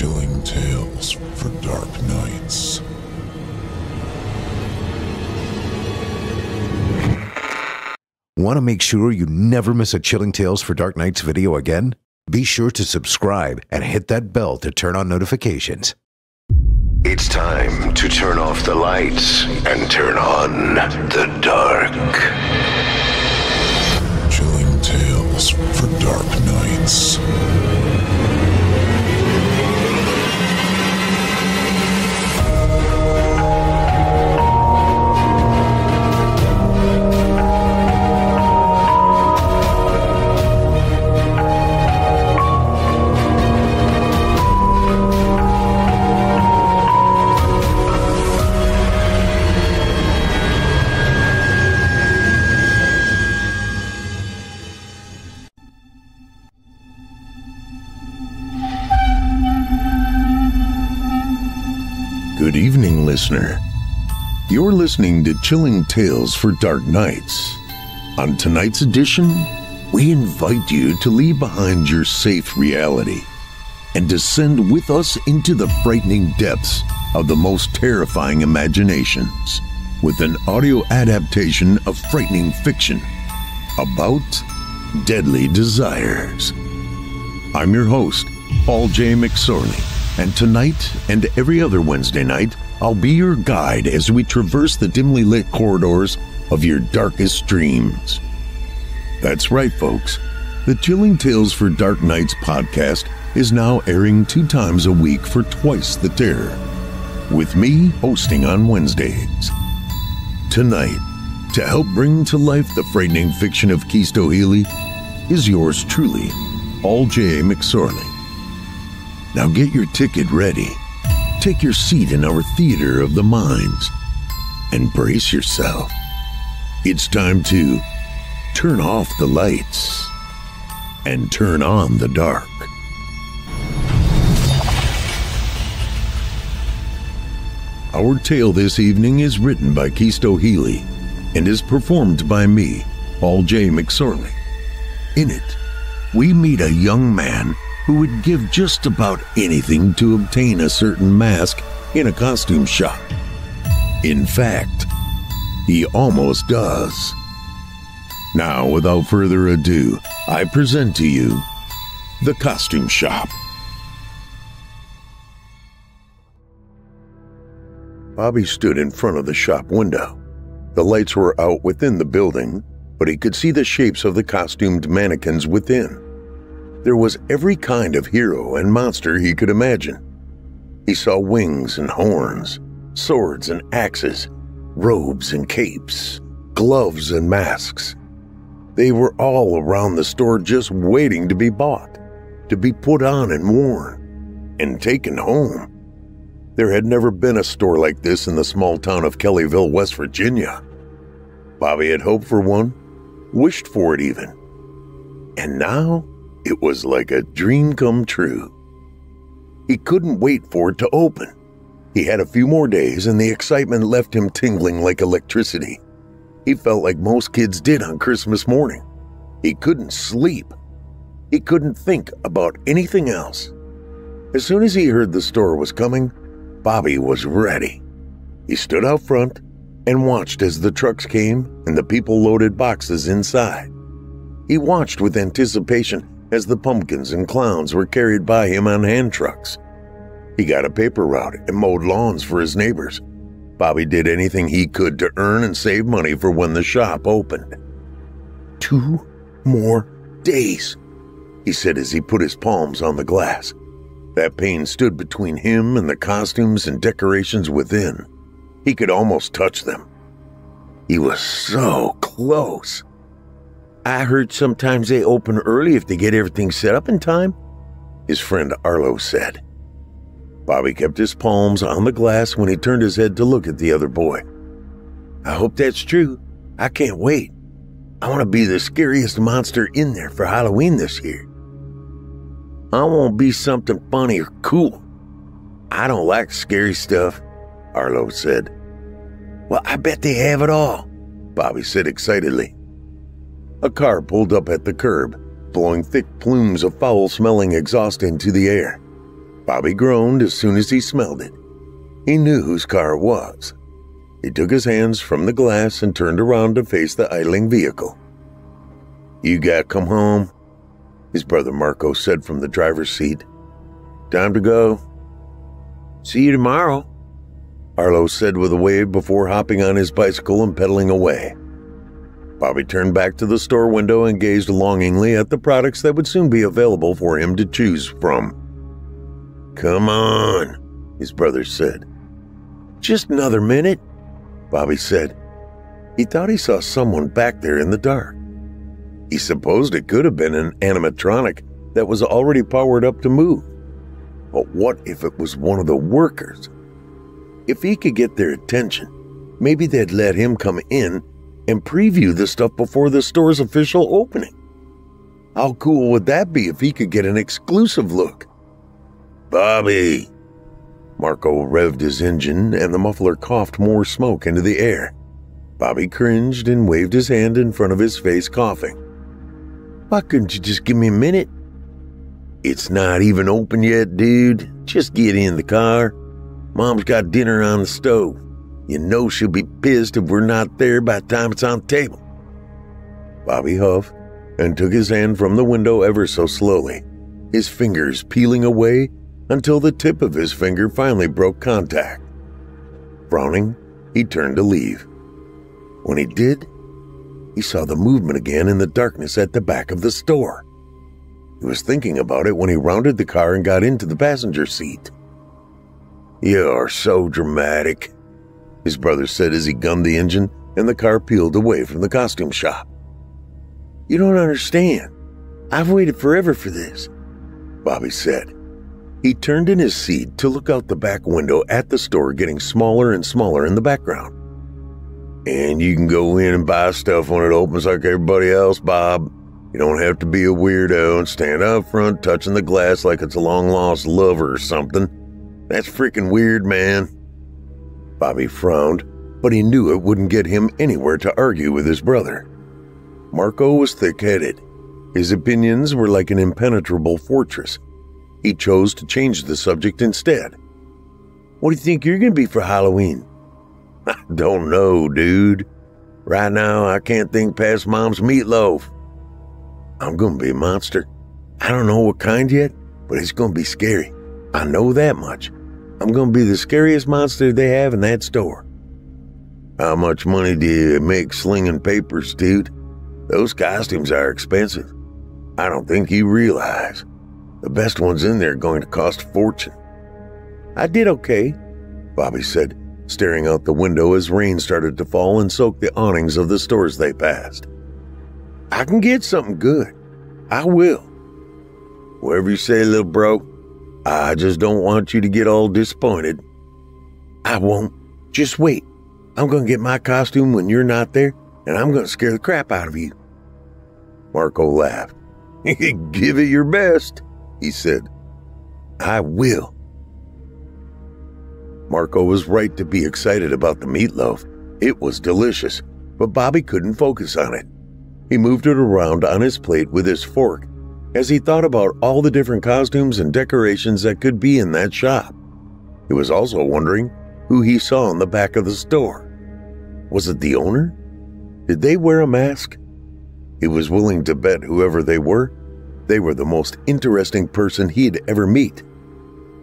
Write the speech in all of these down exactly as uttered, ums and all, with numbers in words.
Chilling Tales for Dark Nights. Want to make sure you never miss a Chilling Tales for Dark Nights video again? Be sure to subscribe and hit that bell to turn on notifications. It's time to turn off the lights and turn on the dark. Chilling Tales for Dark Nights. Good evening, listener. You're listening to Chilling Tales for Dark Nights. On tonight's edition, we invite you to leave behind your safe reality and descend with us into the frightening depths of the most terrifying imaginations with an audio adaptation of frightening fiction about deadly desires. I'm your host, Paul J. McSorley. And tonight and every other Wednesday night, I'll be your guide as we traverse the dimly lit corridors of your darkest dreams. That's right, folks. The Chilling Tales for Dark Nights podcast is now airing two times a week for twice the terror, with me hosting on Wednesdays. Tonight, to help bring to life the frightening fiction of Chisto Healy, is yours truly, Paul J. McSorley. Now get your ticket ready, take your seat in our theater of the minds, and brace yourself. It's time to turn off the lights and turn on the dark. Our tale this evening is written by Chisto Healy and is performed by me, Paul J. McSorley. In it, we meet a young man who would give just about anything to obtain a certain mask in a costume shop. In fact, he almost does. Now, without further ado, I present to you The Costume Shop. Bobby stood in front of the shop window. The lights were out within the building, but he could see the shapes of the costumed mannequins within. There was every kind of hero and monster he could imagine. He saw wings and horns, swords and axes, robes and capes, gloves and masks. They were all around the store just waiting to be bought, to be put on and worn, and taken home. There had never been a store like this in the small town of Kellyville, West Virginia. Bobby had hoped for one, wished for it even. And now, it was like a dream come true. He couldn't wait for it to open. He had a few more days, and the excitement left him tingling like electricity. He felt like most kids did on Christmas morning. He couldn't sleep. He couldn't think about anything else. As soon as he heard the store was coming, Bobby was ready. He stood out front and watched as the trucks came and the people loaded boxes inside. He watched with anticipation as the pumpkins and clowns were carried by him on hand trucks. He got a paper route and mowed lawns for his neighbors. Bobby did anything he could to earn and save money for when the shop opened. Two more days, he said as he put his palms on the glass. That pane stood between him and the costumes and decorations within. He could almost touch them. He was so close. I heard sometimes they open early if they get everything set up in time, his friend Arlo said. Bobby kept his palms on the glass when he turned his head to look at the other boy. I hope that's true. I can't wait. I want to be the scariest monster in there for Halloween this year. I want to be something funny or cool. I don't like scary stuff, Arlo said. Well, I bet they have it all, Bobby said excitedly. A car pulled up at the curb, blowing thick plumes of foul-smelling exhaust into the air. Bobby groaned as soon as he smelled it. He knew whose car it was. He took his hands from the glass and turned around to face the idling vehicle. "You got come home," his brother Marco said from the driver's seat. "Time to go." "See you tomorrow," Arlo said with a wave before hopping on his bicycle and pedaling away. Bobby turned back to the store window and gazed longingly at the products that would soon be available for him to choose from. "Come on," his brother said. "Just another minute," Bobby said. He thought he saw someone back there in the dark. He supposed it could have been an animatronic that was already powered up to move. But what if it was one of the workers? If he could get their attention, maybe they'd let him come in and preview the stuff before the store's official opening. How cool would that be if he could get an exclusive look? "Bobby!" Marco revved his engine and the muffler coughed more smoke into the air. Bobby cringed and waved his hand in front of his face, coughing. "Why couldn't you just give me a minute?" "It's not even open yet, dude. Just get in the car. Mom's got dinner on the stove. You know she'll be pissed if we're not there by the time it's on the table." Bobby huffed and took his hand from the window ever so slowly, his fingers peeling away until the tip of his finger finally broke contact. Frowning, he turned to leave. When he did, he saw the movement again in the darkness at the back of the store. He was thinking about it when he rounded the car and got into the passenger seat. "You're so dramatic," his brother said as he gunned the engine and the car peeled away from the costume shop. "You don't understand. I've waited forever for this," Bobby said. He turned in his seat to look out the back window at the store getting smaller and smaller in the background. "And you can go in and buy stuff when it opens like everybody else, Bob. You don't have to be a weirdo and stand out front touching the glass like it's a long-lost lover or something. That's freaking weird, man." Bobby frowned, but he knew it wouldn't get him anywhere to argue with his brother. Marco was thick-headed. His opinions were like an impenetrable fortress. He chose to change the subject instead. "What do you think you're going to be for Halloween?" "I don't know, dude. Right now, I can't think past Mom's meatloaf." "I'm going to be a monster. I don't know what kind yet, but it's going to be scary. I know that much. I'm going to be the scariest monster they have in that store." "How much money do you make slinging papers, dude? Those costumes are expensive. I don't think you realize. The best ones in there are going to cost a fortune." "I did okay," Bobby said, staring out the window as rain started to fall and soaked the awnings of the stores they passed. "I can get something good. I will." "Whatever you say, little bro. I just don't want you to get all disappointed." "I won't. Just wait. I'm going to get my costume when you're not there, and I'm going to scare the crap out of you." Marco laughed. "Give it your best," he said. "I will." Marco was right to be excited about the meatloaf. It was delicious, but Bobby couldn't focus on it. He moved it around on his plate with his fork as he thought about all the different costumes and decorations that could be in that shop. He was also wondering who he saw in the back of the store. Was it the owner? Did they wear a mask? He was willing to bet whoever they were, they were the most interesting person he'd ever meet.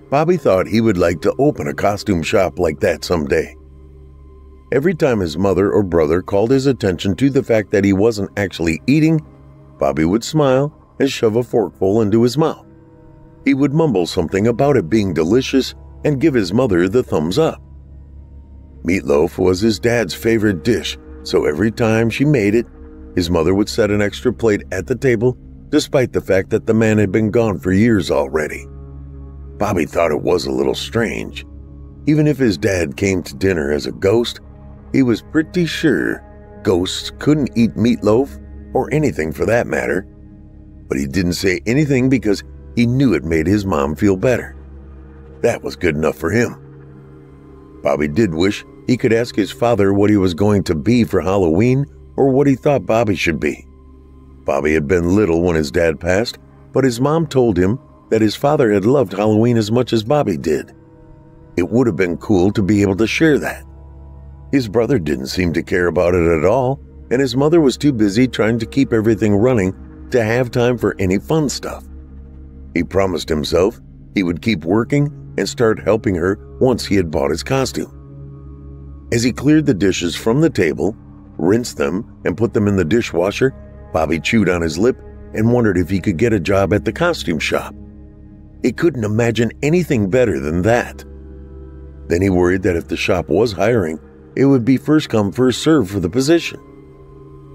Bobby thought he would like to open a costume shop like that someday. Every time his mother or brother called his attention to the fact that he wasn't actually eating, Bobby would smile and shove a forkful into his mouth. He would mumble something about it being delicious and give his mother the thumbs up. Meatloaf was his dad's favorite dish, so every time she made it, his mother would set an extra plate at the table despite the fact that the man had been gone for years already. Bobby thought it was a little strange. Even if his dad came to dinner as a ghost, he was pretty sure ghosts couldn't eat meatloaf or anything for that matter. But he didn't say anything because he knew it made his mom feel better. That was good enough for him. Bobby did wish he could ask his father what he was going to be for Halloween or what he thought Bobby should be. Bobby had been little when his dad passed, but his mom told him that his father had loved Halloween as much as Bobby did. It would have been cool to be able to share that. His brother didn't seem to care about it at all, and his mother was too busy trying to keep everything running to have time for any fun stuff. He promised himself he would keep working and start helping her once he had bought his costume. As he cleared the dishes from the table, rinsed them, and put them in the dishwasher, Bobby chewed on his lip and wondered if he could get a job at the costume shop. He couldn't imagine anything better than that. Then he worried that if the shop was hiring, it would be first come, first served for the position.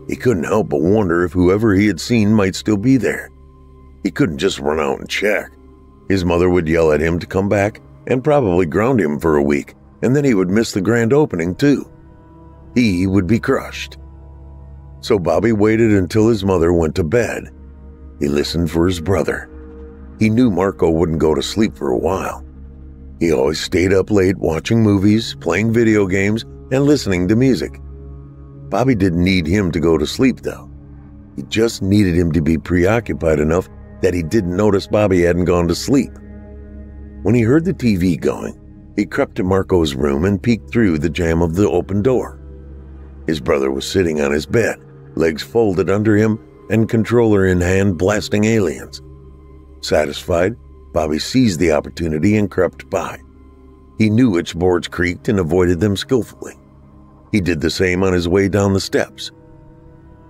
He couldn't help but wonder if whoever he had seen might still be there. He couldn't just run out and check. His mother would yell at him to come back and probably ground him for a week, and then he would miss the grand opening too. He would be crushed. So Bobby waited until his mother went to bed. He listened for his brother. He knew Marco wouldn't go to sleep for a while. He always stayed up late watching movies, playing video games, and listening to music. Bobby didn't need him to go to sleep though. He just needed him to be preoccupied enough that he didn't notice Bobby hadn't gone to sleep. When he heard the T V going, he crept to Marco's room and peeked through the jamb of the open door. His brother was sitting on his bed, legs folded under him and controller in hand blasting aliens. Satisfied, Bobby seized the opportunity and crept by. He knew which boards creaked and avoided them skillfully. He did the same on his way down the steps.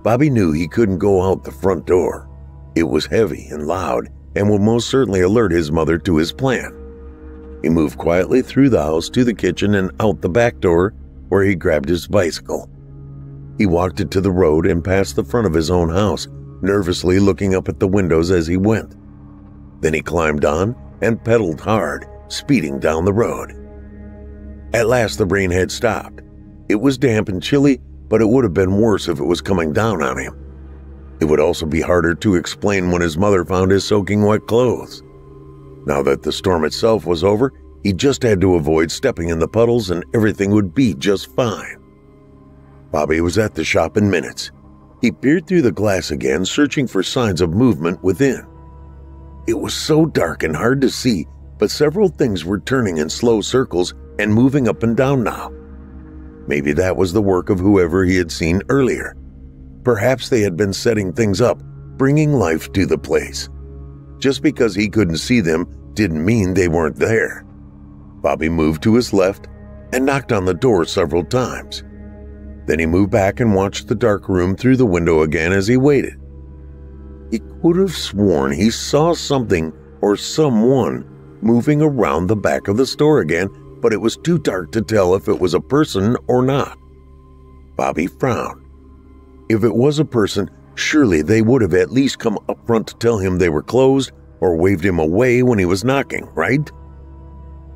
Bobby knew he couldn't go out the front door. It was heavy and loud and would most certainly alert his mother to his plan. He moved quietly through the house to the kitchen and out the back door, where he grabbed his bicycle. He walked it to the road and past the front of his own house, nervously looking up at the windows as he went. Then he climbed on and pedaled hard, speeding down the road. At last the rain had stopped. It was damp and chilly, but it would have been worse if it was coming down on him. It would also be harder to explain when his mother found his soaking wet clothes. Now that the storm itself was over, he just had to avoid stepping in the puddles and everything would be just fine. Bobby was at the shop in minutes. He peered through the glass again, searching for signs of movement within. It was so dark and hard to see, but several things were turning in slow circles and moving up and down now. Maybe that was the work of whoever he had seen earlier. Perhaps they had been setting things up, bringing life to the place. Just because he couldn't see them didn't mean they weren't there. Bobby moved to his left and knocked on the door several times. Then he moved back and watched the dark room through the window again as he waited. He could have sworn he saw something or someone moving around the back of the store again, but it was too dark to tell if it was a person or not. Bobby frowned. If it was a person, surely they would have at least come up front to tell him they were closed or waved him away when he was knocking, right?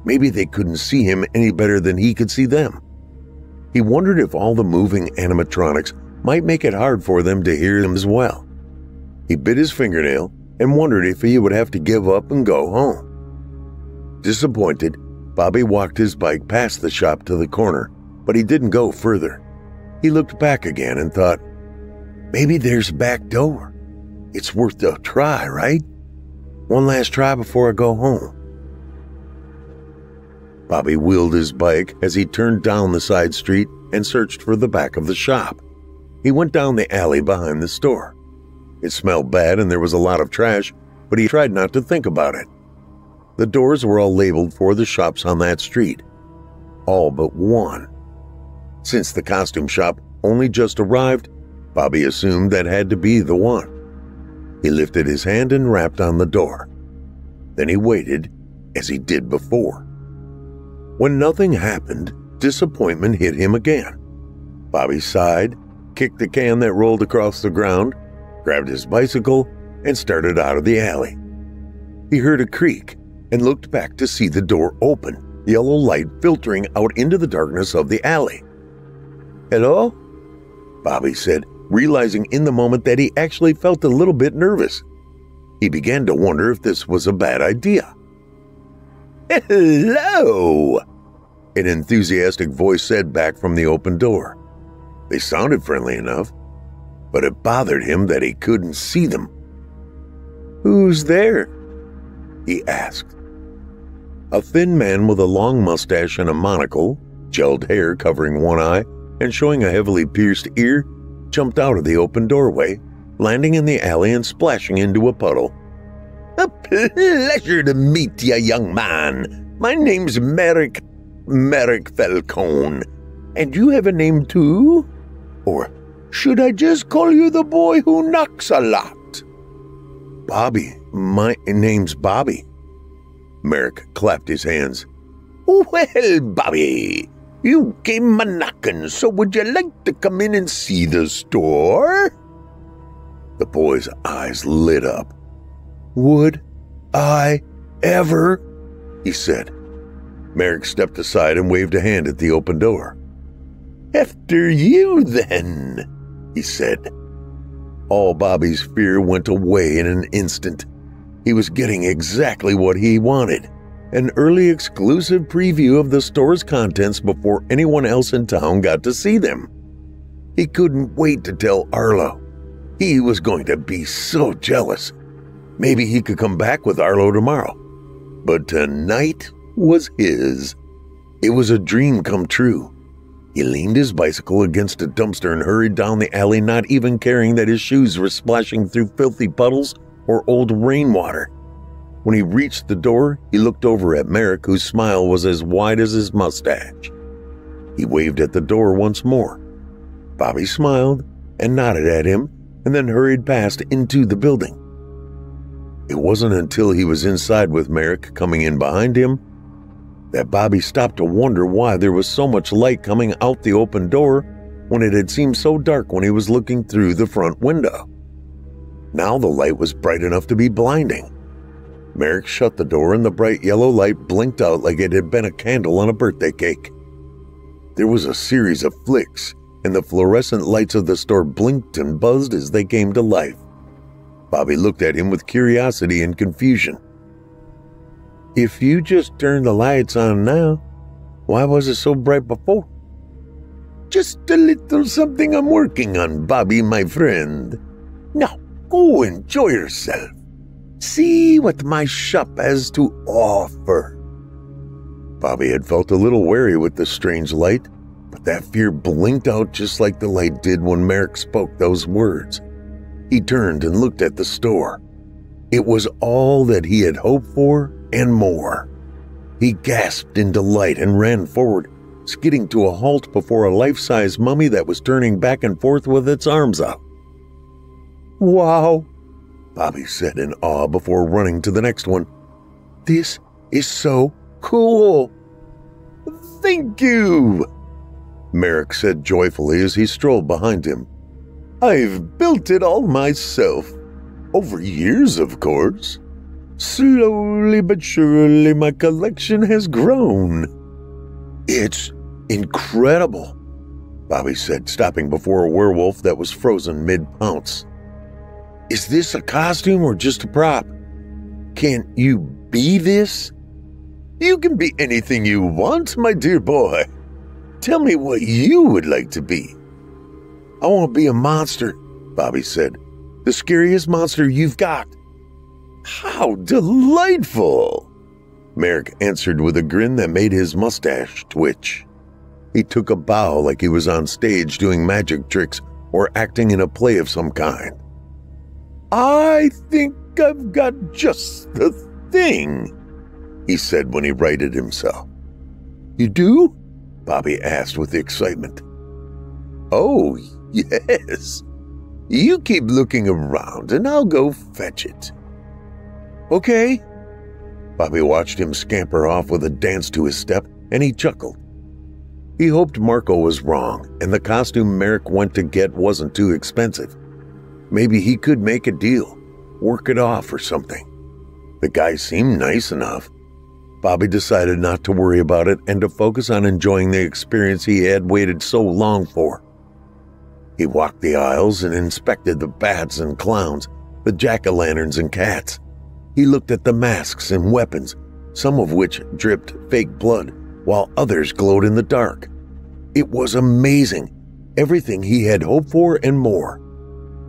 Maybe they couldn't see him any better than he could see them. He wondered if all the moving animatronics might make it hard for them to hear him as well. He bit his fingernail and wondered if he would have to give up and go home. Disappointed, Bobby walked his bike past the shop to the corner, but he didn't go further. He looked back again and thought, maybe there's a back door. It's worth a try, right? One last try before I go home. Bobby wheeled his bike as he turned down the side street and searched for the back of the shop. He went down the alley behind the store. It smelled bad and there was a lot of trash, but he tried not to think about it. The doors were all labeled for the shops on that street. All but one. Since the costume shop only just arrived, Bobby assumed that had to be the one. He lifted his hand and rapped on the door. Then he waited, as he did before. When nothing happened, disappointment hit him again. Bobby sighed, kicked the can that rolled across the ground, grabbed his bicycle, and started out of the alley. He heard a creak and looked back to see the door open, yellow light filtering out into the darkness of the alley. "Hello?" Bobby said, realizing in the moment that he actually felt a little bit nervous. He began to wonder if this was a bad idea. "Hello," an enthusiastic voice said back from the open door. They sounded friendly enough, but it bothered him that he couldn't see them. "Who's there?" he asked. A thin man with a long mustache and a monocle, gelled hair covering one eye and showing a heavily pierced ear, jumped out of the open doorway, landing in the alley and splashing into a puddle. "A pleasure to meet you, young man. My name's Merrick, Merrick Falcone. And you have a name too? Or should I just call you the boy who knocks a lot?" "Bobby, my name's Bobby." Merrick clapped his hands. "Well, Bobby, you came a-knockin', so would you like to come in and see the store?" The boy's eyes lit up. "Would I ever?" he said. Merrick stepped aside and waved a hand at the open door. "After you, then," he said. All Bobby's fear went away in an instant. He was getting exactly what he wanted, an early exclusive preview of the store's contents before anyone else in town got to see them. He couldn't wait to tell Arlo. He was going to be so jealous. Maybe he could come back with Arlo tomorrow. But tonight was his. It was a dream come true. He leaned his bicycle against a dumpster and hurried down the alley, not even caring that his shoes were splashing through filthy puddles or old rainwater. When he reached the door, he looked over at Merrick, whose smile was as wide as his mustache. He waved at the door once more. Bobby smiled and nodded at him and then hurried past into the building. It wasn't until he was inside with Merrick coming in behind him that Bobby stopped to wonder why there was so much light coming out the open door when it had seemed so dark when he was looking through the front window. Now the light was bright enough to be blinding. Merrick shut the door and the bright yellow light blinked out like it had been a candle on a birthday cake. There was a series of flicks, and the fluorescent lights of the store blinked and buzzed as they came to life. Bobby looked at him with curiosity and confusion. "If you just turned the lights on now, why was it so bright before?" "Just a little something I'm working on, Bobby, my friend. Now, go enjoy yourself. See what my shop has to offer." Bobby had felt a little wary with the strange light, but that fear blinked out just like the light did when Merrick spoke those words. He turned and looked at the store. It was all that he had hoped for and more. He gasped in delight and ran forward, skidding to a halt before a life-size mummy that was turning back and forth with its arms out. "Wow," Bobby said in awe before running to the next one. "This is so cool." "Thank you," Merrick said joyfully as he strolled behind him. "I've built it all myself. Over years, of course. Slowly but surely, my collection has grown." "It's incredible," Bobby said, stopping before a werewolf that was frozen mid-pounce. "Is this a costume or just a prop? Can't you be this?" "You can be anything you want, my dear boy. Tell me what you would like to be." "I want to be a monster," Bobby said. "The scariest monster you've got." "How delightful!" Merrick answered with a grin that made his mustache twitch. He took a bow like he was on stage doing magic tricks or acting in a play of some kind. "I think I've got just the thing," he said when he righted himself. "You do?" Bobby asked with excitement. "Oh, yes. You keep looking around and I'll go fetch it." "Okay." Bobby watched him scamper off with a dance to his step, and he chuckled. He hoped Marco was wrong, and the costume Merrick went to get wasn't too expensive. Maybe he could make a deal, work it off or something. The guy seemed nice enough. Bobby decided not to worry about it and to focus on enjoying the experience he had waited so long for. He walked the aisles and inspected the bats and clowns, the jack-o'-lanterns and cats. He looked at the masks and weapons, some of which dripped fake blood, while others glowed in the dark. It was amazing, everything he had hoped for and more.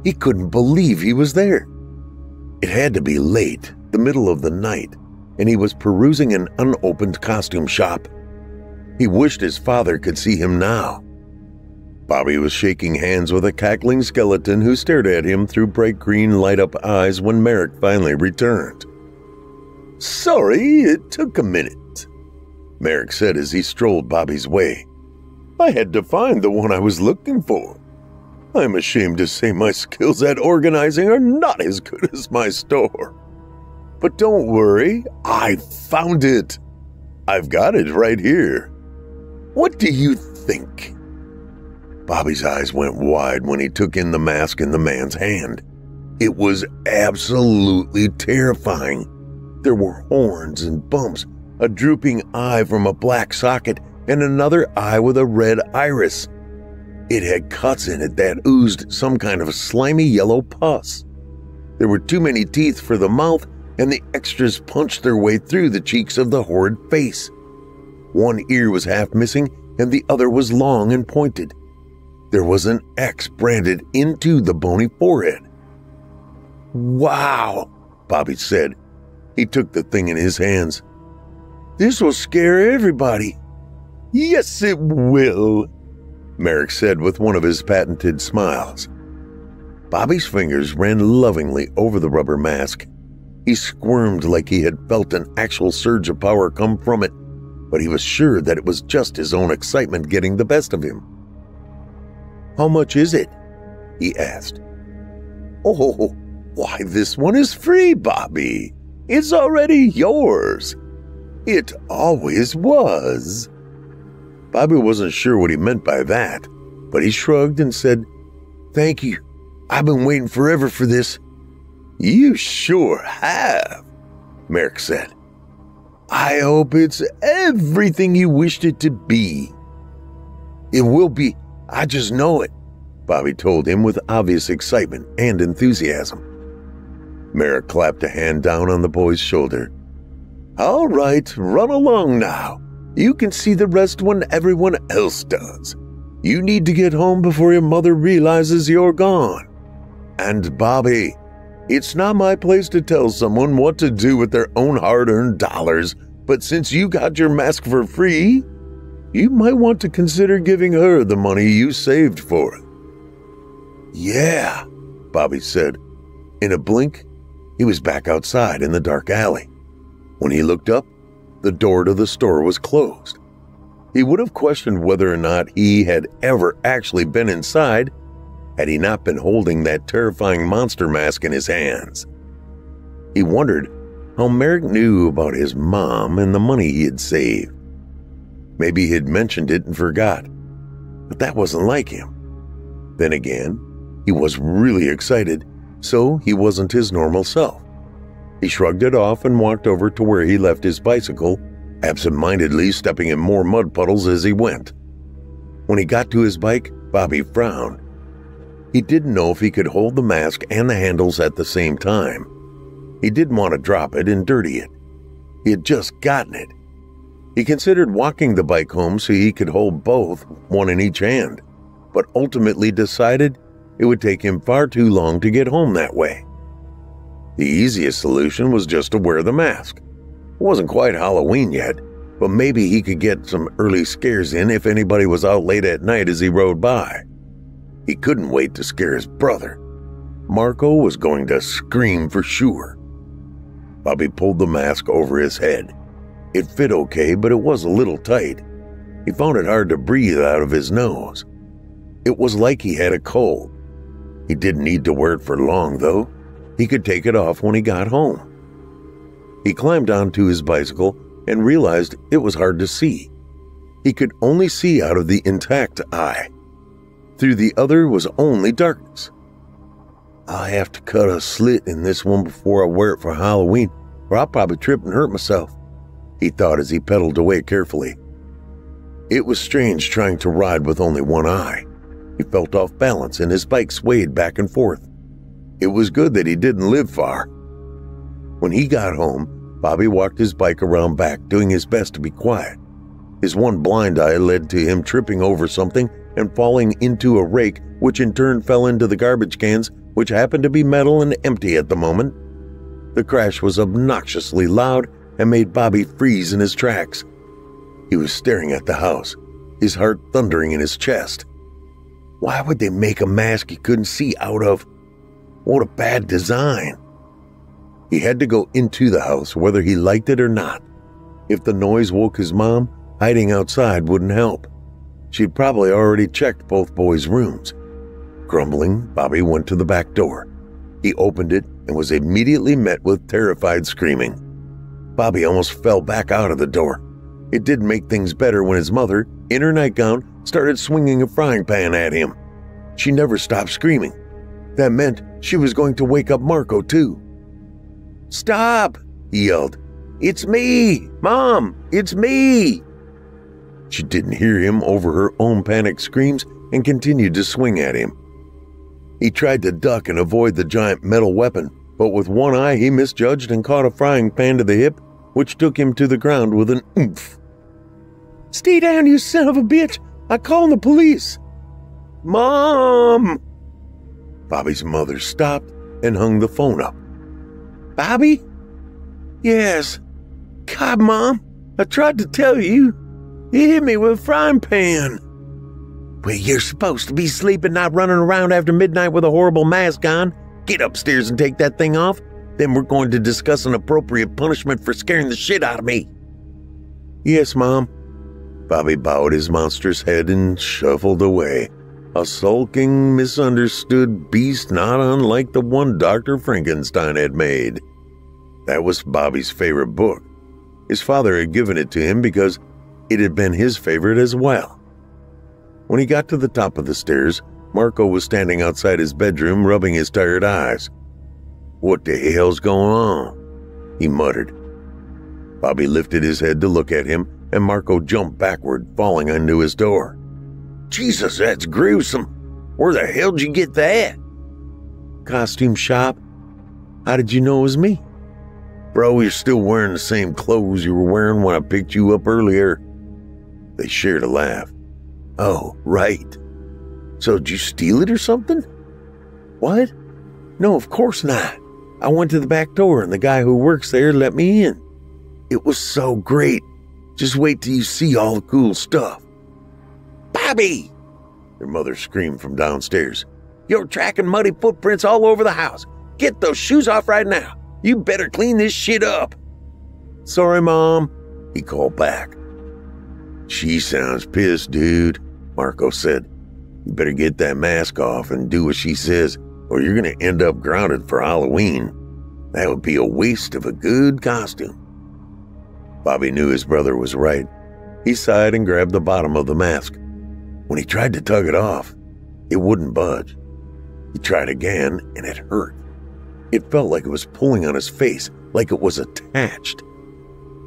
He couldn't believe he was there. It had to be late, the middle of the night, and he was perusing an unopened costume shop. He wished his father could see him now. Bobby was shaking hands with a cackling skeleton who stared at him through bright green light-up eyes when Merrick finally returned. "Sorry, it took a minute," Merrick said as he strolled Bobby's way. "I had to find the one I was looking for. I'm ashamed to say my skills at organizing are not as good as my store. But don't worry, I found it. I've got it right here. What do you think?" Bobby's eyes went wide when he took in the mask in the man's hand. It was absolutely terrifying. There were horns and bumps, a drooping eye from a black socket, and another eye with a red iris. It had cuts in it that oozed some kind of slimy yellow pus. There were too many teeth for the mouth, and the extras punched their way through the cheeks of the horrid face. One ear was half missing, and the other was long and pointed. There was an X branded into the bony forehead. "Wow," Bobby said. He took the thing in his hands. "This will scare everybody." "Yes, it will," Merrick said with one of his patented smiles. Bobby's fingers ran lovingly over the rubber mask. He squirmed like he had felt an actual surge of power come from it, but he was sure that it was just his own excitement getting the best of him. "How much is it?" he asked. "Oh, why, this one is free, Bobby. It's already yours. It always was." Bobby wasn't sure what he meant by that, but he shrugged and said, "Thank you. I've been waiting forever for this." "You sure have," Merrick said. "I hope it's everything you wished it to be." "It will be. I just know it," Bobby told him with obvious excitement and enthusiasm. Merrick clapped a hand down on the boy's shoulder. "All right, run along now. You can see the rest when everyone else does. You need to get home before your mother realizes you're gone. And Bobby, it's not my place to tell someone what to do with their own hard-earned dollars, but since you got your mask for free, you might want to consider giving her the money you saved for it." "Yeah," Bobby said. In a blink, he was back outside in the dark alley. When he looked up, the door to the store was closed. He would have questioned whether or not he had ever actually been inside had he not been holding that terrifying monster mask in his hands. He wondered how Merrick knew about his mom and the money he had saved. Maybe he had mentioned it and forgot, but that wasn't like him. Then again, he was really excited, so he wasn't his normal self. He shrugged it off and walked over to where he left his bicycle, absentmindedly stepping in more mud puddles as he went. When he got to his bike, Bobby frowned. He didn't know if he could hold the mask and the handles at the same time. He didn't want to drop it and dirty it. He had just gotten it. He considered walking the bike home so he could hold both, one in each hand, but ultimately decided it would take him far too long to get home that way. The easiest solution was just to wear the mask. It wasn't quite Halloween yet, but maybe he could get some early scares in if anybody was out late at night as he rode by. He couldn't wait to scare his brother. Marco was going to scream for sure. Bobby pulled the mask over his head. It fit okay, but it was a little tight. He found it hard to breathe out of his nose. It was like he had a cold. He didn't need to wear it for long, though. He could take it off when he got home. He climbed onto his bicycle and realized it was hard to see. He could only see out of the intact eye. Through the other was only darkness. "I'll have to cut a slit in this one before I wear it for Halloween, or I'll probably trip and hurt myself," he thought as he pedaled away carefully. It was strange trying to ride with only one eye. He felt off balance and his bike swayed back and forth. It was good that he didn't live far. When he got home, Bobby walked his bike around back, doing his best to be quiet. His one blind eye led to him tripping over something and falling into a rake, which in turn fell into the garbage cans, which happened to be metal and empty at the moment. The crash was obnoxiously loud, and made Bobby freeze in his tracks. He was staring at the house, his heart thundering in his chest. Why would they make a mask he couldn't see out of? What a bad design. He had to go into the house whether he liked it or not. If the noise woke his mom, hiding outside wouldn't help. She'd probably already checked both boys' rooms. Grumbling, Bobby went to the back door. He opened it and was immediately met with terrified screaming. Bobby almost fell back out of the door. It didn't make things better when his mother, in her nightgown, started swinging a frying pan at him. She never stopped screaming. That meant she was going to wake up Marco, too. "Stop!" he yelled. "It's me! Mom! It's me!" She didn't hear him over her own panicked screams and continued to swing at him. He tried to duck and avoid the giant metal weapon, but with one eye he misjudged and caught a frying pan to the hip, which took him to the ground with an oomph. "Stay down, you son of a bitch! I'm calling the police!" "Mom!" Bobby's mother stopped and hung the phone up. "Bobby?" "Yes." "God, Mom, I tried to tell you. You hit me with a frying pan." "Well, you're supposed to be sleeping, not running around after midnight with a horrible mask on. Get upstairs and take that thing off. Then we're going to discuss an appropriate punishment for scaring the shit out of me." "Yes, Mom." Bobby bowed his monstrous head and shuffled away, a sulking, misunderstood beast not unlike the one Doctor Frankenstein had made. That was Bobby's favorite book. His father had given it to him because it had been his favorite as well. When he got to the top of the stairs, Marco was standing outside his bedroom rubbing his tired eyes. "What the hell's going on?" he muttered. Bobby lifted his head to look at him, and Marco jumped backward, falling into his door. "Jesus, that's gruesome. Where the hell'd you get that?" "Costume shop. How did you know it was me?" "Bro, you're still wearing the same clothes you were wearing when I picked you up earlier." They shared a laugh. "Oh, right. So did you steal it or something?" "What? No, of course not. I went to the back door and the guy who works there let me in. It was so great. Just wait till you see all the cool stuff." "Bobby!" their mother screamed from downstairs. "You're tracking muddy footprints all over the house. Get those shoes off right now. You better clean this shit up." "Sorry, Mom," he called back. "She sounds pissed, dude," Marco said. "You better get that mask off and do what she says, or you're going to end up grounded for Halloween. That would be a waste of a good costume." Bobby knew his brother was right. He sighed and grabbed the bottom of the mask. When he tried to tug it off, it wouldn't budge. He tried again, and it hurt. It felt like it was pulling on his face, like it was attached.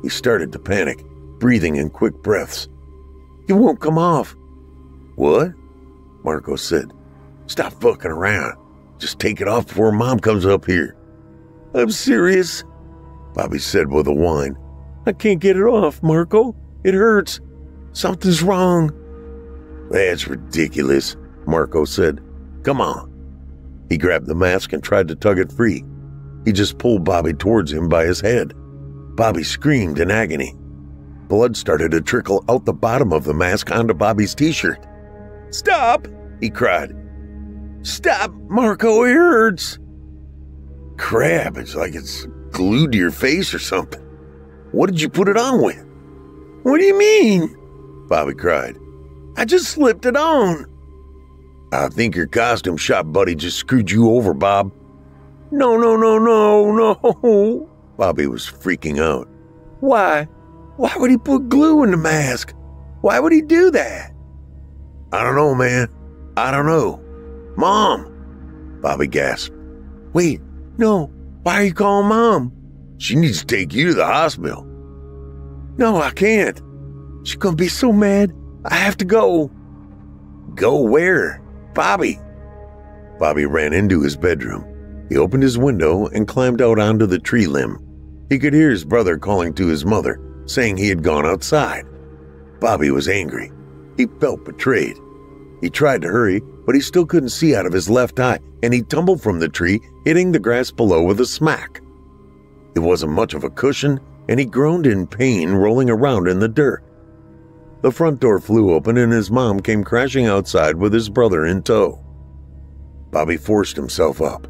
He started to panic, breathing in quick breaths. "It won't come off." "What?" Marco said. "Stop fucking around. Just take it off before Mom comes up here." "I'm serious," Bobby said with a whine. "I can't get it off, Marco. It hurts. Something's wrong." "That's ridiculous," Marco said. "Come on." He grabbed the mask and tried to tug it free. He just pulled Bobby towards him by his head. Bobby screamed in agony. Blood started to trickle out the bottom of the mask onto Bobby's t-shirt. "Stop!" he cried. "Stop, Marco, it hurts!" "Crap, it's like it's glued to your face or something. What did you put it on with?" "What do you mean?" Bobby cried. "I just slipped it on." "I think your costume shop buddy just screwed you over, Bob." "No, no, no, no, no." Bobby was freaking out. "Why? Why would he put glue in the mask? Why would he do that?" "I don't know, man. I don't know. Mom!" Bobby gasped. "Wait, no. Why are you calling Mom?" "She needs to take you to the hospital." "No, I can't. She's going to be so mad. I have to go." "Go where? Bobby!" Bobby ran into his bedroom. He opened his window and climbed out onto the tree limb. He could hear his brother calling to his mother, saying he had gone outside. Bobby was angry. He felt betrayed. He tried to hurry, but he still couldn't see out of his left eye, and he tumbled from the tree, hitting the grass below with a smack. It wasn't much of a cushion, and he groaned in pain, rolling around in the dirt. The front door flew open and his mom came crashing outside with his brother in tow. Bobby forced himself up.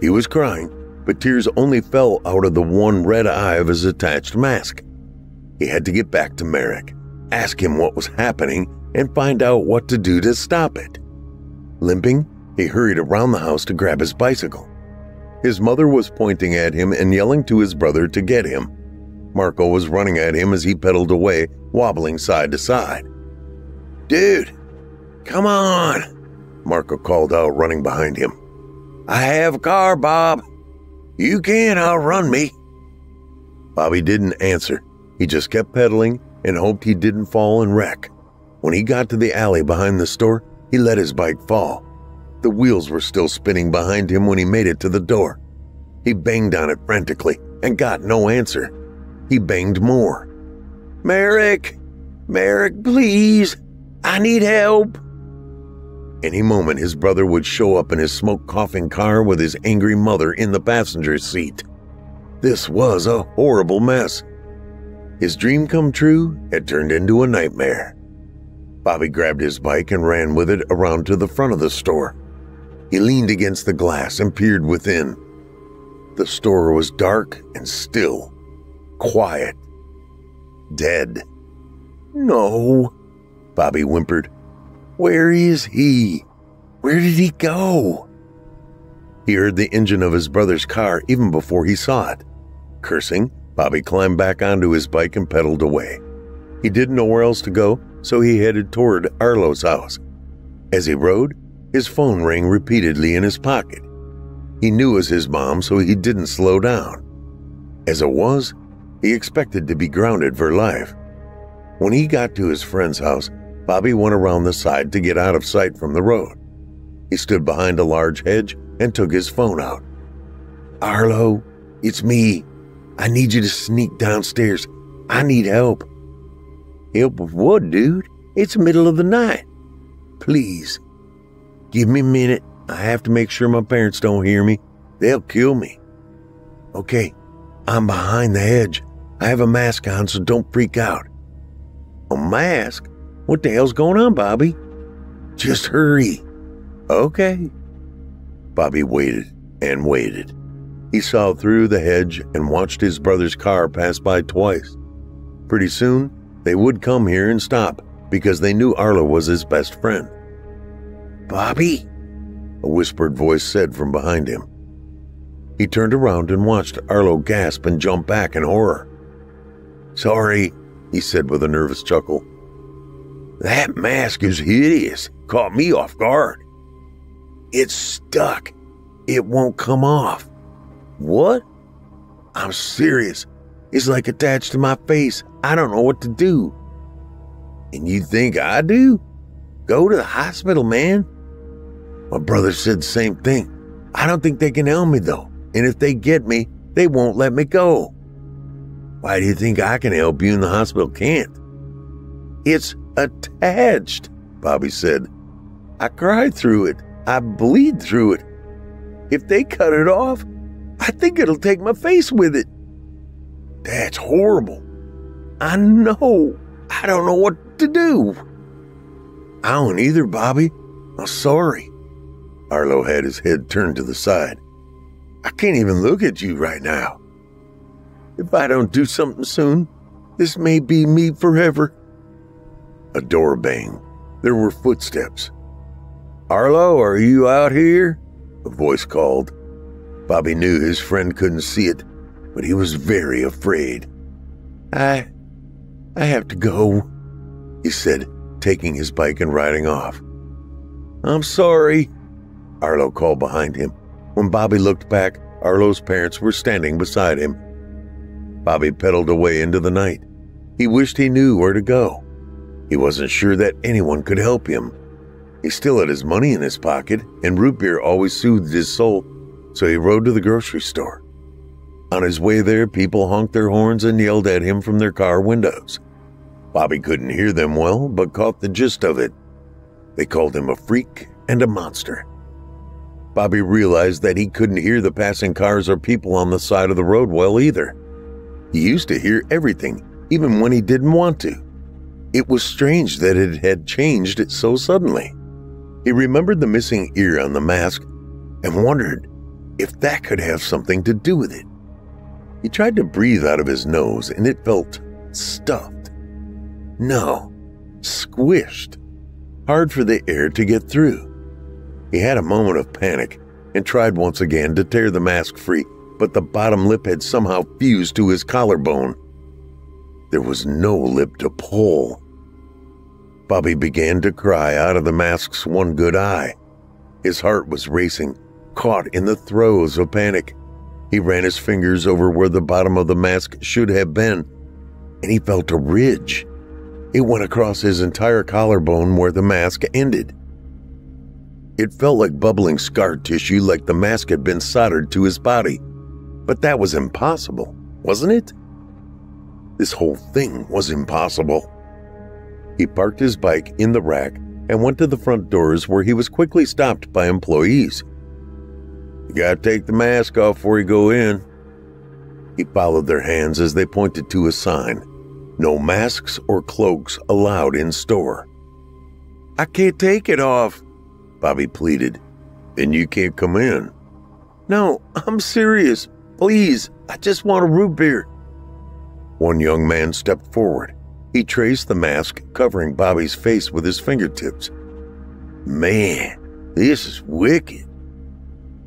He was crying, but tears only fell out of the one red eye of his attached mask. He had to get back to Merrick, ask him what was happening, and find out what to do to stop it. Limping, he hurried around the house to grab his bicycle. His mother was pointing at him and yelling to his brother to get him. Marco was running at him as he pedaled away, wobbling side to side. "Dude, come on," Marco called out, running behind him. "I have a car, Bob. You can't outrun me." Bobby didn't answer. He just kept pedaling and hoped he didn't fall and wreck. When he got to the alley behind the store, he let his bike fall. The wheels were still spinning behind him when he made it to the door. He banged on it frantically and got no answer. He banged more. "Merrick! Merrick, please! I need help!" Any moment his brother would show up in his smoke-coughing car with his angry mother in the passenger seat. This was a horrible mess. His dream come true had turned into a nightmare. Bobby grabbed his bike and ran with it around to the front of the store. He leaned against the glass and peered within. The store was dark and still. Quiet. Dead. "No," Bobby whimpered. "Where is he? Where did he go?" He heard the engine of his brother's car even before he saw it. Cursing, Bobby climbed back onto his bike and pedaled away. He didn't know where else to go, so he headed toward Arlo's house. As he rode, his phone rang repeatedly in his pocket. He knew it was his mom, so he didn't slow down. As it was, he expected to be grounded for life. When he got to his friend's house, Bobby went around the side to get out of sight from the road. He stood behind a large hedge and took his phone out. "Arlo, it's me. I need you to sneak downstairs. I need help." "Help with what, dude? It's the middle of the night." "Please. Give me a minute. I have to make sure my parents don't hear me. They'll kill me." "Okay. I'm behind the hedge. I have a mask on, so don't freak out." "A mask? What the hell's going on, Bobby?" "Just hurry." "Okay." Bobby waited and waited. He saw through the hedge and watched his brother's car pass by twice. Pretty soon, they would come here and stop because they knew Arlo was his best friend. "Bobby," a whispered voice said from behind him. He turned around and watched Arlo gasp and jump back in horror. "Sorry," he said with a nervous chuckle. "That mask is hideous. Caught me off guard." "It's stuck. It won't come off." "What?" "I'm serious. It's like attached to my face. I don't know what to do." "And you think I do? Go to the hospital, man." "My brother said the same thing. I don't think they can help me, though. And if they get me, they won't let me go." "Why do you think I can help you and the hospital can't?" "It's attached," Bobby said. "I cried through it. I bleed through it. If they cut it off, I think it'll take my face with it." "That's horrible." "I know. I don't know what to do." "I don't either, Bobby. I'm sorry." Arlo had his head turned to the side. "I can't even look at you right now. If I don't do something soon, this may be me forever." A door banged. There were footsteps. "Arlo, are you out here?" a voice called. Bobby knew his friend couldn't see it, but he was very afraid. I... I have to go," he said, taking his bike and riding off. "I'm sorry," Arlo called behind him. When Bobby looked back, Arlo's parents were standing beside him. Bobby pedaled away into the night. He wished he knew where to go. He wasn't sure that anyone could help him. He still had his money in his pocket, and root beer always soothed his soul, so he rode to the grocery store. On his way there, people honked their horns and yelled at him from their car windows. Bobby couldn't hear them well, but caught the gist of it. They called him a freak and a monster. Bobby realized that he couldn't hear the passing cars or people on the side of the road well either. He used to hear everything, even when he didn't want to. It was strange that it had changed it so suddenly. He remembered the missing ear on the mask and wondered if that could have something to do with it. He tried to breathe out of his nose and it felt stuffed. No, squished. Hard for the air to get through. He had a moment of panic and tried once again to tear the mask free, but the bottom lip had somehow fused to his collarbone. There was no lip to pull. Bobby began to cry out of the mask's one good eye. His heart was racing, caught in the throes of panic. He ran his fingers over where the bottom of the mask should have been, and he felt a ridge. It went across his entire collarbone where the mask ended. It felt like bubbling scar tissue, like the mask had been soldered to his body. But that was impossible, wasn't it? This whole thing was impossible. He parked his bike in the rack and went to the front doors, where he was quickly stopped by employees. "You gotta take the mask off before you go in." He followed their hands as they pointed to a sign. "No masks or cloaks allowed in store." "I can't take it off," Bobby pleaded. "Then you can't come in." "No, I'm serious. Please, I just want a root beer." One young man stepped forward. He traced the mask, covering Bobby's face with his fingertips. "Man, this is wicked.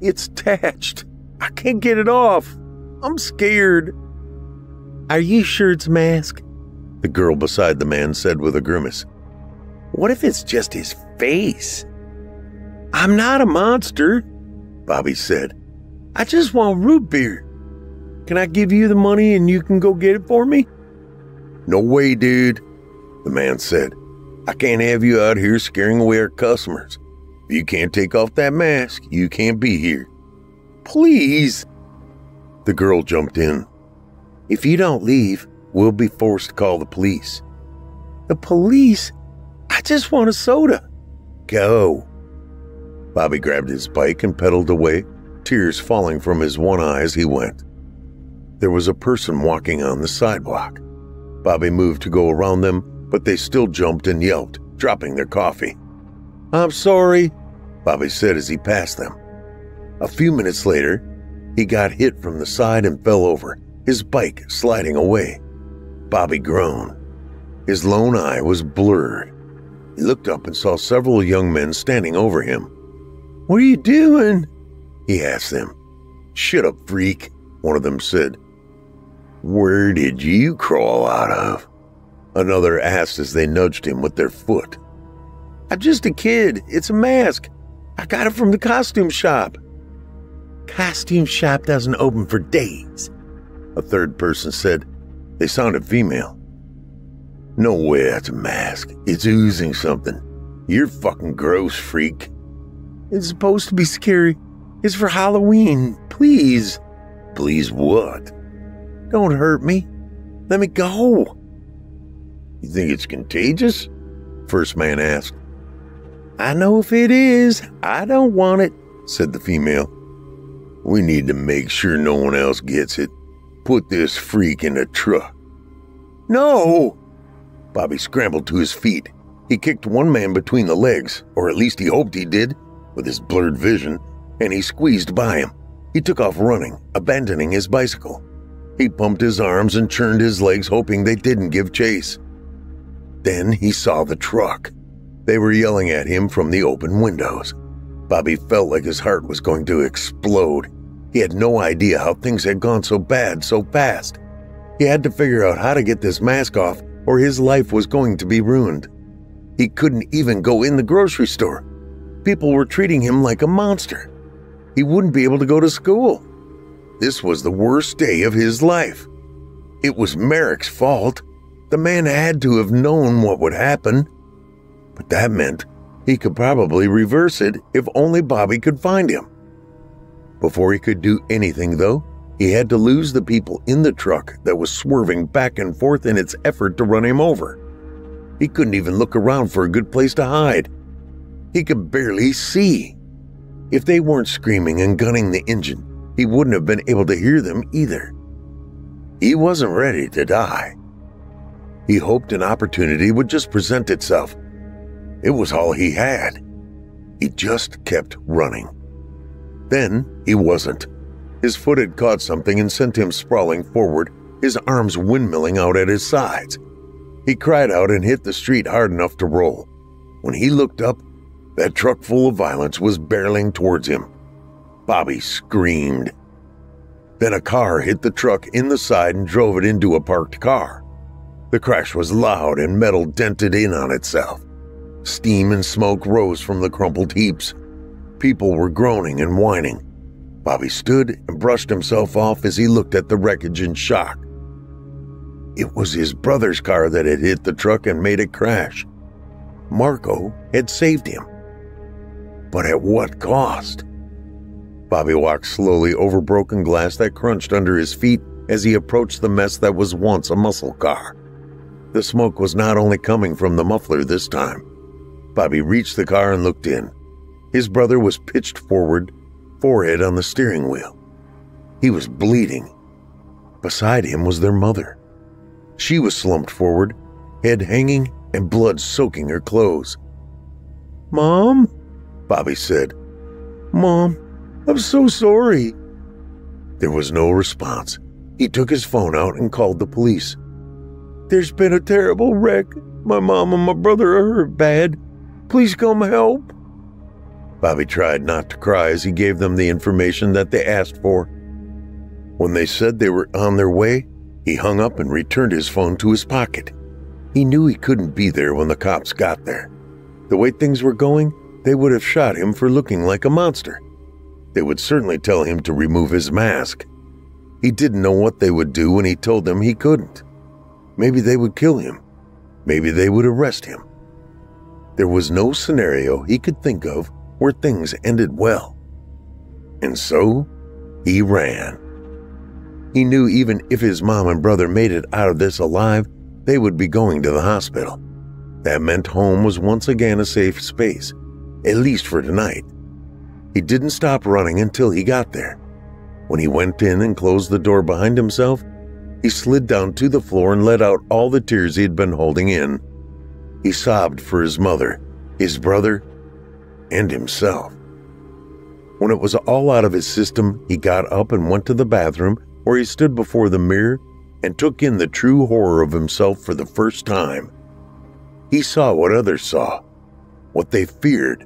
It's attached. I can't get it off. I'm scared." "Are you sure it's a mask?" the girl beside the man said with a grimace. "What if it's just his face?" "I'm not a monster," Bobby said. "I just want root beer. Can I give you the money and you can go get it for me?" "No way, dude," the man said. "I can't have you out here scaring away our customers. If you can't take off that mask, you can't be here." "Please." The girl jumped in. "If you don't leave, we'll be forced to call the police." "The police? I just want a soda." "Go." Bobby grabbed his bike and pedaled away, tears falling from his one eye as he went. There was a person walking on the sidewalk. Bobby moved to go around them, but they still jumped and yelped, dropping their coffee. "I'm sorry," Bobby said as he passed them. A few minutes later, he got hit from the side and fell over, his bike sliding away. Bobby groaned. His lone eye was blurred. He looked up and saw several young men standing over him. "What are you doing?" he asked them. "Shut up, freak," one of them said. "Where did you crawl out of?" another asked as they nudged him with their foot. "I'm just a kid. It's a mask. I got it from the costume shop." "Costume shop doesn't open for days," a third person said. They sounded female. "No way that's a mask. It's oozing something. You're fucking gross, freak." "It's supposed to be scary. It's for Halloween. Please." "Please what?" "Don't hurt me. Let me go." "You think it's contagious?" first man asked. "I know if it is. I don't want it," said the female. "We need to make sure no one else gets it. Put this freak in the truck." "No!" Bobby scrambled to his feet. He kicked one man between the legs, or at least he hoped he did, with his blurred vision, and he squeezed by him. He took off running, abandoning his bicycle. He pumped his arms and churned his legs, hoping they didn't give chase. Then he saw the truck. They were yelling at him from the open windows. Bobby felt like his heart was going to explode. He had no idea how things had gone so bad so fast. He had to figure out how to get this mask off, or his life was going to be ruined. He couldn't even go in the grocery store. People were treating him like a monster. He wouldn't be able to go to school. This was the worst day of his life. It was Merrick's fault. The man had to have known what would happen. But that meant he could probably reverse it if only Bobby could find him. Before he could do anything, though, he had to lose the people in the truck that was swerving back and forth in its effort to run him over. He couldn't even look around for a good place to hide. He could barely see. If they weren't screaming and gunning the engine, he wouldn't have been able to hear them either. he wasn't ready to die. He hoped an opportunity would just present itself. It was all he had. He just kept running. Then he wasn't. His foot had caught something and sent him sprawling forward, his arms windmilling out at his sides. He cried out and hit the street hard enough to roll. When he looked up, that truck full of violence was barreling towards him. Bobby screamed. Then a car hit the truck in the side and drove it into a parked car. The crash was loud and metal dented in on itself. Steam and smoke rose from the crumpled heaps. People were groaning and whining. Bobby stood and brushed himself off as he looked at the wreckage in shock. It was his brother's car that had hit the truck and made it crash. Marco had saved him. But at what cost? Bobby walked slowly over broken glass that crunched under his feet as he approached the mess that was once a muscle car. The smoke was not only coming from the muffler this time. Bobby reached the car and looked in. His brother was pitched forward, forehead on the steering wheel. He was bleeding. Beside him was their mother. She was slumped forward, head hanging and blood soaking her clothes. "Mom?" Bobby said. "Mom, I'm so sorry." There was no response. He took his phone out and called the police. "There's been a terrible wreck. My mom and my brother are hurt bad. Please come help." Bobby tried not to cry as he gave them the information that they asked for. When they said they were on their way, he hung up and returned his phone to his pocket. He knew he couldn't be there when the cops got there. The way things were going, they would have shot him for looking like a monster. They would certainly tell him to remove his mask. He didn't know what they would do when he told them he couldn't. Maybe they would kill him. Maybe they would arrest him. There was no scenario he could think of where things ended well. And so, he ran. He knew even if his mom and brother made it out of this alive, they would be going to the hospital. That meant home was once again a safe space, at least for tonight. He didn't stop running until he got there. When he went in and closed the door behind himself, he slid down to the floor and let out all the tears he had been holding in. He sobbed for his mother, his brother, and himself. When it was all out of his system, he got up and went to the bathroom, where he stood before the mirror and took in the true horror of himself for the first time. He saw what others saw, what they feared,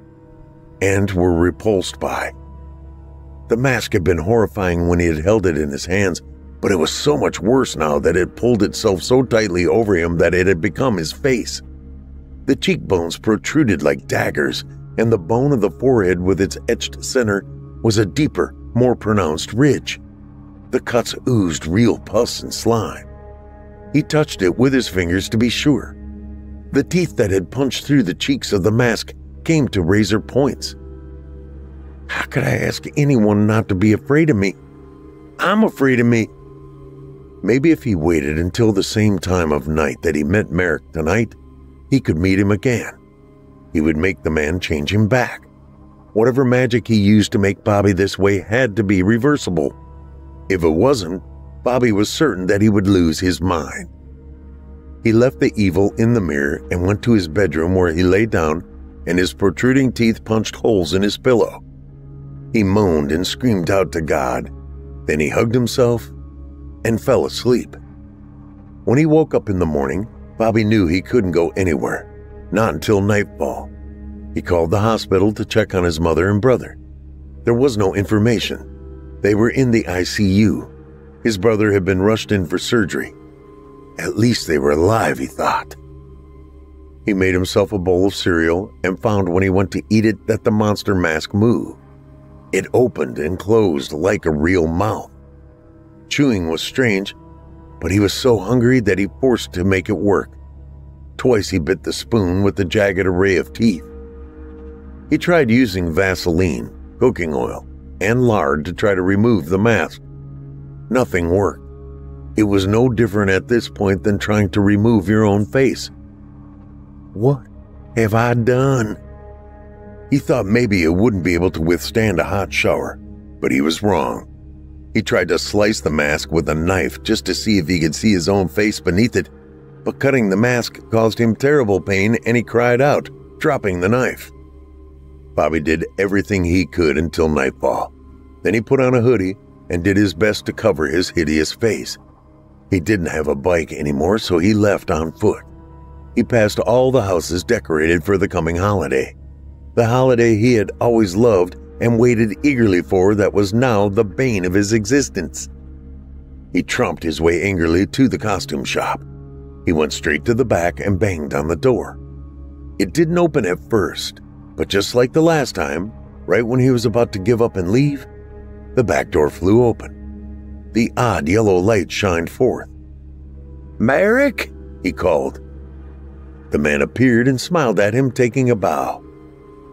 and were repulsed by. The mask had been horrifying when he had held it in his hands, but it was so much worse now that it pulled itself so tightly over him that it had become his face. The cheekbones protruded like daggers, and the bone of the forehead with its etched center was a deeper, more pronounced ridge. The cuts oozed real pus and slime. He touched it with his fingers to be sure. The teeth that had punched through the cheeks of the mask came to razor points. How could I ask anyone not to be afraid of me? I'm afraid of me. Maybe if he waited until the same time of night that he met Merrick tonight, he could meet him again. He would make the man change him back. Whatever magic he used to make Bobby this way had to be reversible. If it wasn't, Bobby was certain that he would lose his mind. He left the evil in the mirror and went to his bedroom, where he lay down and his protruding teeth punched holes in his pillow. He moaned and screamed out to God. Then he hugged himself and fell asleep. When he woke up in the morning, Bobby knew he couldn't go anywhere, not until nightfall. He called the hospital to check on his mother and brother. There was no information. They were in the I C U. His brother had been rushed in for surgery. At least they were alive, he thought. He made himself a bowl of cereal and found when he went to eat it that the monster mask moved. It opened and closed like a real mouth. Chewing was strange, but he was so hungry that he forced to make it work. Twice he bit the spoon with the jagged array of teeth. He tried using Vaseline, cooking oil, and lard to try to remove the mask. Nothing worked. It was no different at this point than trying to remove your own face. What have I done? He thought maybe it wouldn't be able to withstand a hot shower, but he was wrong. He tried to slice the mask with a knife just to see if he could see his own face beneath it, but cutting the mask caused him terrible pain and he cried out, dropping the knife. Bobby did everything he could until nightfall. Then he put on a hoodie and did his best to cover his hideous face. He didn't have a bike anymore, so he left on foot. He passed all the houses decorated for the coming holiday. The holiday he had always loved and waited eagerly for that was now the bane of his existence. He tromped his way angrily to the costume shop. He went straight to the back and banged on the door. It didn't open at first, but just like the last time, right when he was about to give up and leave, the back door flew open. The odd yellow light shined forth. "Merrick," he called. The man appeared and smiled at him, taking a bow.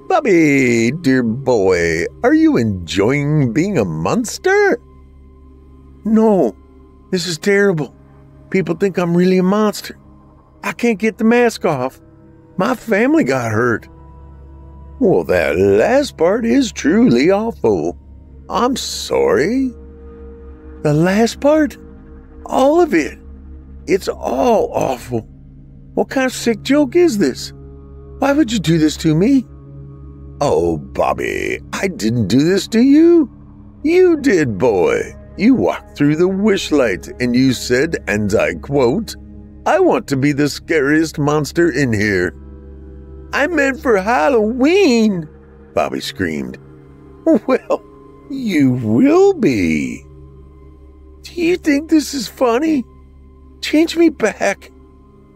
"Bobby, dear boy, are you enjoying being a monster?" "No, this is terrible. People think I'm really a monster. I can't get the mask off. My family got hurt." "Well, that last part is truly awful. I'm sorry." "The last part? All of it. It's all awful. What kind of sick joke is this? Why would you do this to me?" "Oh, Bobby, I didn't do this to you. You did, boy. You walked through the wish light and you said, and I quote, 'I want to be the scariest monster in here.'" "I meant for Halloween," Bobby screamed. "Well, you will be." "Do you think this is funny? Change me back.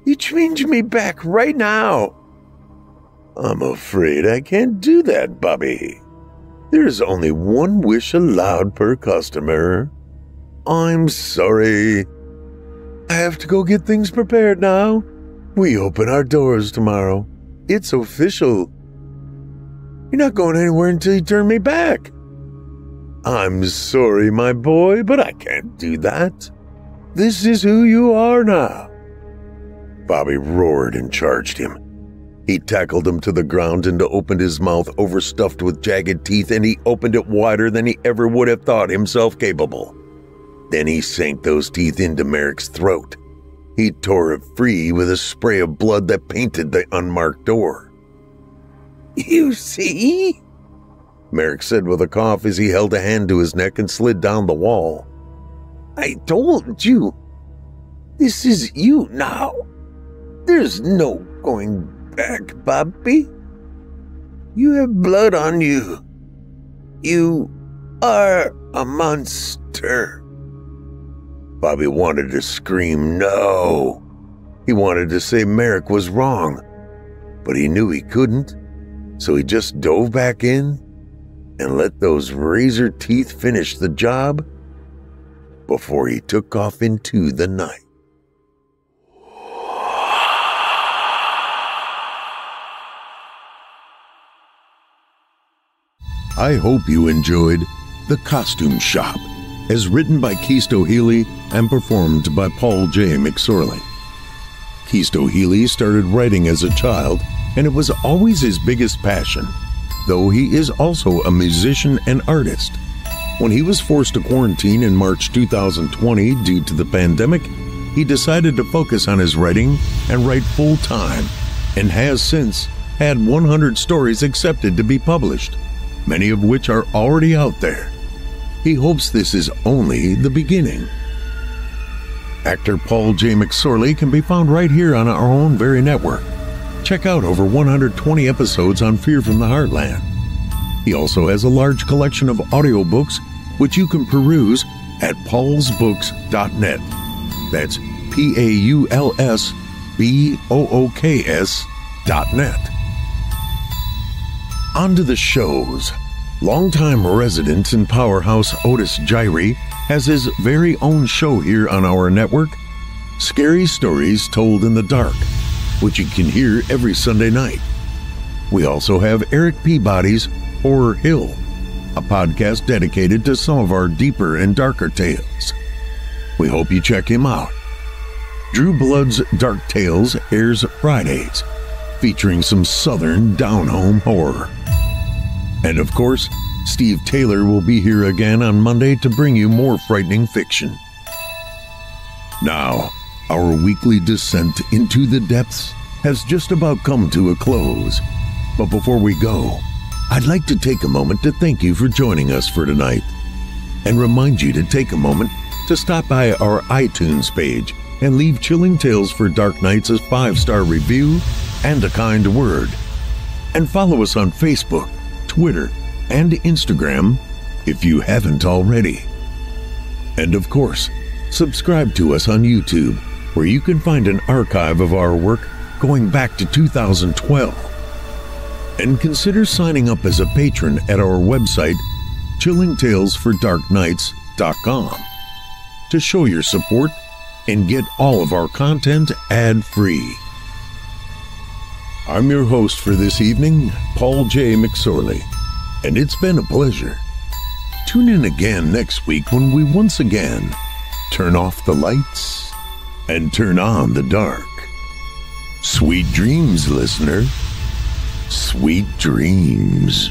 You change me back right now." "I'm afraid I can't do that, Bobby. There's only one wish allowed per customer. I'm sorry. I have to go get things prepared now. We open our doors tomorrow. It's official." "You're not going anywhere until you turn me back." "I'm sorry, my boy, but I can't do that. This is who you are now." Bobby roared and charged him. He tackled him to the ground and opened his mouth overstuffed with jagged teeth, and he opened it wider than he ever would have thought himself capable. Then he sank those teeth into Merrick's throat. He tore it free with a spray of blood that painted the unmarked door. "You see?" Merrick said with a cough as he held a hand to his neck and slid down the wall. "I told you. This is you now. There's no going back. Back, Bobby. You have blood on you. You are a monster." Bobby wanted to scream no. He wanted to say Merrick was wrong, but he knew he couldn't, so he just dove back in and let those razor teeth finish the job before he took off into the night. I hope you enjoyed The Costume Shop, as written by Chisto Healy and performed by Paul J. McSorley. Chisto Healy started writing as a child, and it was always his biggest passion, though he is also a musician and artist. When he was forced to quarantine in March two thousand twenty due to the pandemic, he decided to focus on his writing and write full-time, and has since had one hundred stories accepted to be published, many of which are already out there. He hopes this is only the beginning. Actor Paul J. McSorley can be found right here on our own very network. Check out over one hundred twenty episodes on Fear from the Heartland. He also has a large collection of audiobooks, which you can peruse at pauls books dot net. That's P A U L S B O O K S dot net. On to the shows. Longtime resident and powerhouse Otis Jiry has his very own show here on our network, Scary Stories Told in the Dark, which you can hear every Sunday night. We also have Eric Peabody's Horror Hill, a podcast dedicated to some of our deeper and darker tales. We hope you check him out. Drew Blood's Dark Tales airs Fridays, featuring some southern down-home horror. And of course, Steve Taylor will be here again on Monday to bring you more frightening fiction. Now, our weekly descent into the depths has just about come to a close. But before we go, I'd like to take a moment to thank you for joining us for tonight, and remind you to take a moment to stop by our iTunes page and leave Chilling Tales for Dark Nights a five-star review and a kind word. And follow us on Facebook, Twitter, and Instagram if you haven't already. And of course, subscribe to us on YouTube, where you can find an archive of our work going back to two thousand twelve. And consider signing up as a patron at our website, chilling tales for dark nights dot com, to show your support and get all of our content ad-free. I'm your host for this evening, Paul J. McSorley, and it's been a pleasure. Tune in again next week when we once again turn off the lights and turn on the dark. Sweet dreams, listener. Sweet dreams.